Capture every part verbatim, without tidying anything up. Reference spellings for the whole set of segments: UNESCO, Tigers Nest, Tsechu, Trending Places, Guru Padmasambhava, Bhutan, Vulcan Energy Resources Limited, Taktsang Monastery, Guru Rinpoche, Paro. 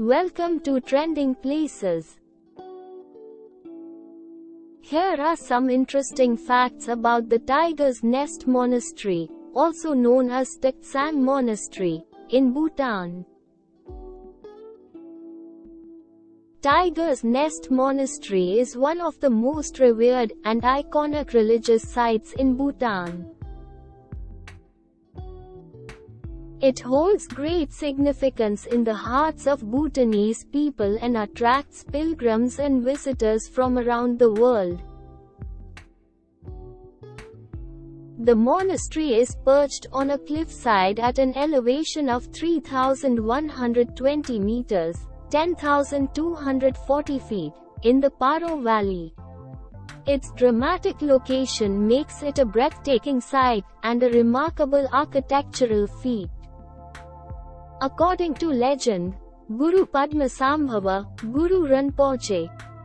Welcome to Trending Places. Here are some interesting facts about the Tigers Nest Monastery, also known as Taktsang Monastery, in Bhutan. Tigers Nest Monastery is one of the most revered and iconic religious sites in Bhutan. It holds great significance in the hearts of Bhutanese people and attracts pilgrims and visitors from around the world. The monastery is perched on a cliffside at an elevation of three thousand one hundred twenty meters (ten thousand two hundred forty feet) in the Paro Valley. Its dramatic location makes it a breathtaking sight and a remarkable architectural feat. According to legend, Guru Padmasambhava, Guru Rinpoche,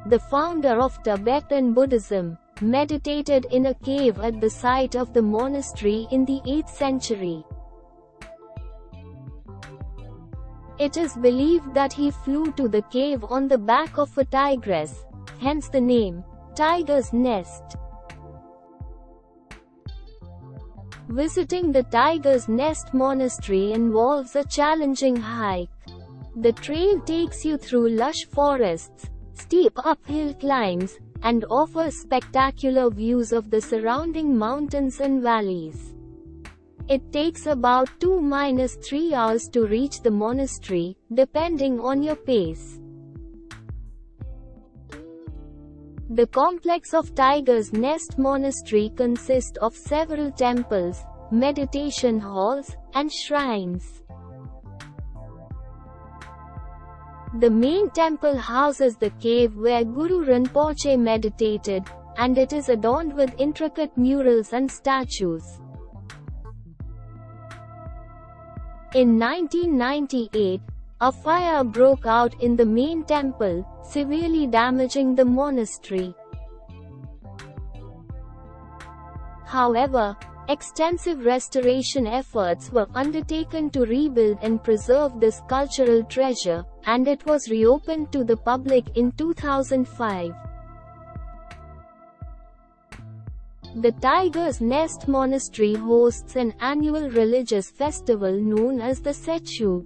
the founder of Tibetan Buddhism, meditated in a cave at the site of the monastery in the eighth century. It is believed that he flew to the cave on the back of a tigress, hence the name, Tigers Nest. Visiting the Tigers Nest Monastery involves a challenging hike. The trail takes you through lush forests, steep uphill climbs, and offers spectacular views of the surrounding mountains and valleys. It takes about two to three hours to reach the monastery, depending on your pace. The complex of Tigers Nest Monastery consists of several temples, meditation halls, and shrines. The main temple houses the cave where Guru Rinpoche meditated, and it is adorned with intricate murals and statues. In nineteen ninety-eight, a fire broke out in the main temple, severely damaging the monastery. However, extensive restoration efforts were undertaken to rebuild and preserve this cultural treasure, and it was reopened to the public in two thousand five. The Tigers Nest Monastery hosts an annual religious festival known as the Tsechu.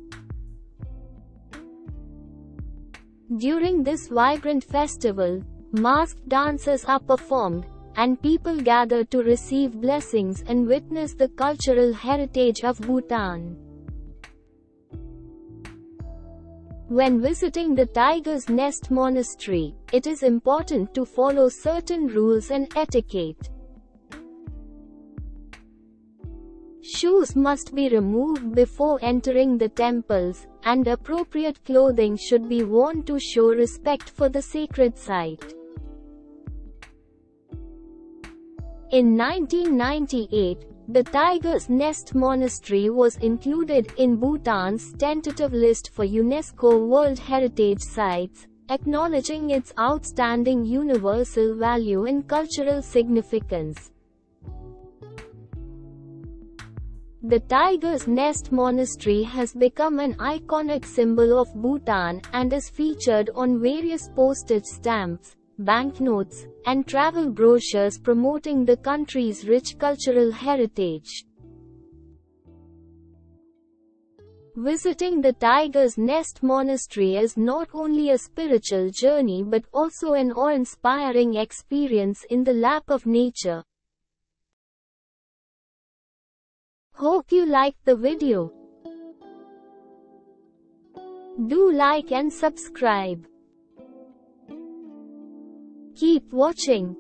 During this vibrant festival, masked dances are performed, and people gather to receive blessings and witness the cultural heritage of Bhutan. When visiting the Tigers Nest Monastery, it is important to follow certain rules and etiquette. Shoes must be removed before entering the temples, and appropriate clothing should be worn to show respect for the sacred site. In nineteen ninety-eight, the Tigers Nest Monastery was included in Bhutan's tentative list for UNESCO World Heritage Sites, acknowledging its outstanding universal value and cultural significance. The Tigers Nest Monastery has become an iconic symbol of Bhutan and is featured on various postage stamps, banknotes, and travel brochures promoting the country's rich cultural heritage. Visiting the Tigers Nest Monastery is not only a spiritual journey but also an awe-inspiring experience in the lap of nature. Hope you liked the video. Do like and subscribe. Keep watching.